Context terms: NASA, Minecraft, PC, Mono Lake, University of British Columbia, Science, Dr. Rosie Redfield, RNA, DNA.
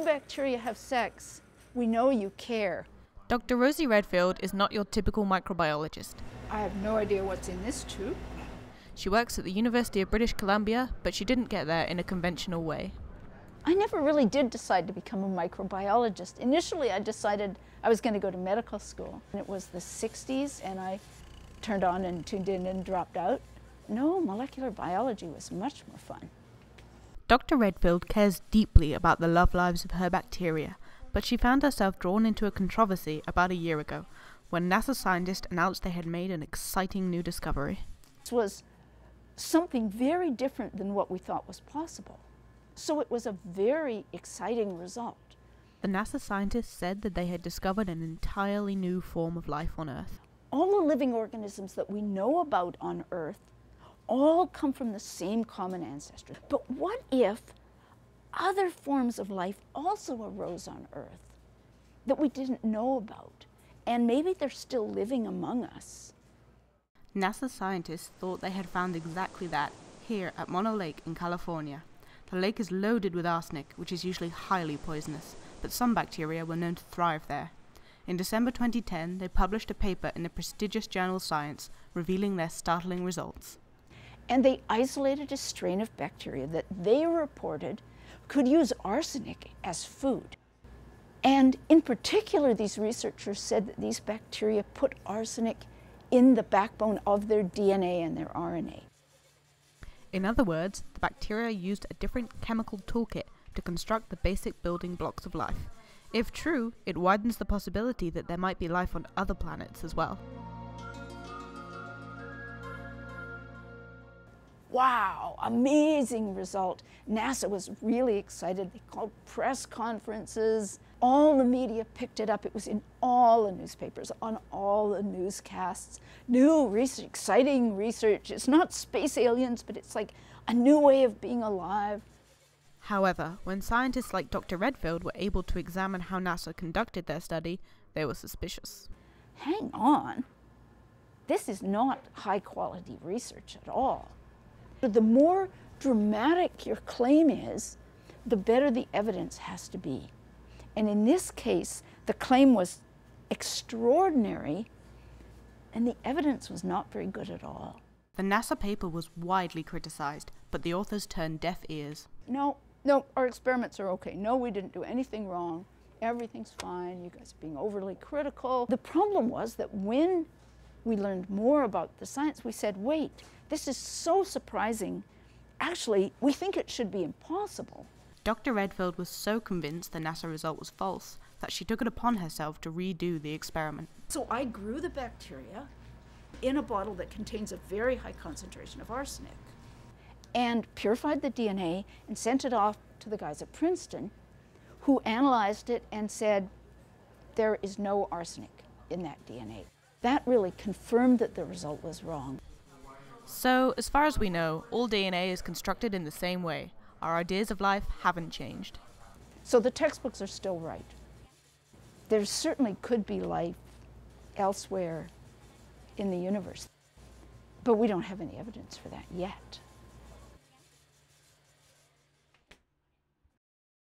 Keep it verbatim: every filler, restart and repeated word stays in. two bacteria have sex, we know you care. Doctor Rosie Redfield is not your typical microbiologist. I have no idea what's in this tube. She works at the University of British Columbia, but she didn't get there in a conventional way. I never really did decide to become a microbiologist. Initially, I decided I was going to go to medical school. And it was the sixties, and I turned on and tuned in and dropped out. No, molecular biology was much more fun. Doctor Redfield cares deeply about the love lives of her bacteria, but she found herself drawn into a controversy about a year ago when NASA scientists announced they had made an exciting new discovery. This was something very different than what we thought was possible. So it was a very exciting result. The NASA scientists said that they had discovered an entirely new form of life on Earth. All the living organisms that we know about on Earth all come from the same common ancestor. But what if other forms of life also arose on Earth that we didn't know about? And maybe they're still living among us. NASA scientists thought they had found exactly that here at Mono Lake in California. The lake is loaded with arsenic, which is usually highly poisonous, but some bacteria were known to thrive there. In December twenty ten, they published a paper in the prestigious journal Science, revealing their startling results. And they isolated a strain of bacteria that they reported could use arsenic as food. And in particular, these researchers said that these bacteria put arsenic in the backbone of their D N A and their R N A. In other words, the bacteria used a different chemical toolkit to construct the basic building blocks of life. If true, it widens the possibility that there might be life on other planets as well. Wow, amazing result. NASA was really excited. They called press conferences. All the media picked it up. It was in all the newspapers, on all the newscasts. New research, exciting research. It's not space aliens, but it's like a new way of being alive. However, when scientists like Doctor Redfield were able to examine how NASA conducted their study, they were suspicious. Hang on. This is not high-quality research at all. The more dramatic your claim is, the better the evidence has to be. And in this case, the claim was extraordinary, and the evidence was not very good at all. The NASA paper was widely criticized, but the authors turned deaf ears. No, no, our experiments are okay. No, we didn't do anything wrong. Everything's fine. You guys are being overly critical. The problem was that when we learned more about the science, we said, wait, this is so surprising. Actually, we think it should be impossible. Doctor Redfield was so convinced the NASA result was false that she took it upon herself to redo the experiment. So I grew the bacteria in a bottle that contains a very high concentration of arsenic and purified the D N A and sent it off to the guys at Princeton, who analyzed it and said, there is no arsenic in that D N A. That really confirmed that the result was wrong. So, as far as we know, all D N A is constructed in the same way. Our ideas of life haven't changed. So the textbooks are still right. There certainly could be life elsewhere in the universe, but we don't have any evidence for that yet.